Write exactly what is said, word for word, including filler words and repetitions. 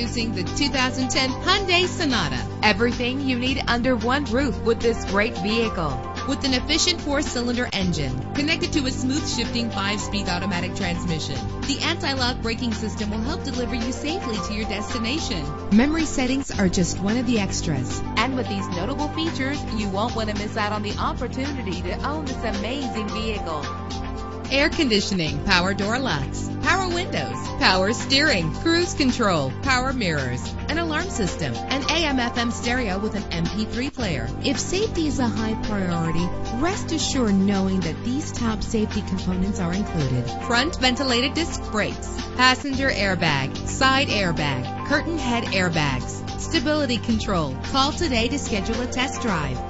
Introducing the two thousand ten Hyundai Sonata. Everything you need under one roof with this great vehicle. With an efficient four-cylinder engine connected to a smooth shifting five-speed automatic transmission, the anti-lock braking system will help deliver you safely to your destination. Memory settings are just one of the extras. And with these notable features, you won't want to miss out on the opportunity to own this amazing vehicle. Air conditioning, power door locks, power windows, power steering, cruise control, power mirrors, an alarm system, an A M F M stereo with an M P three player. If safety is a high priority, rest assured knowing that these top safety components are included. Front ventilated disc brakes, passenger airbag, side airbag, curtain head airbags, stability control. Call today to schedule a test drive.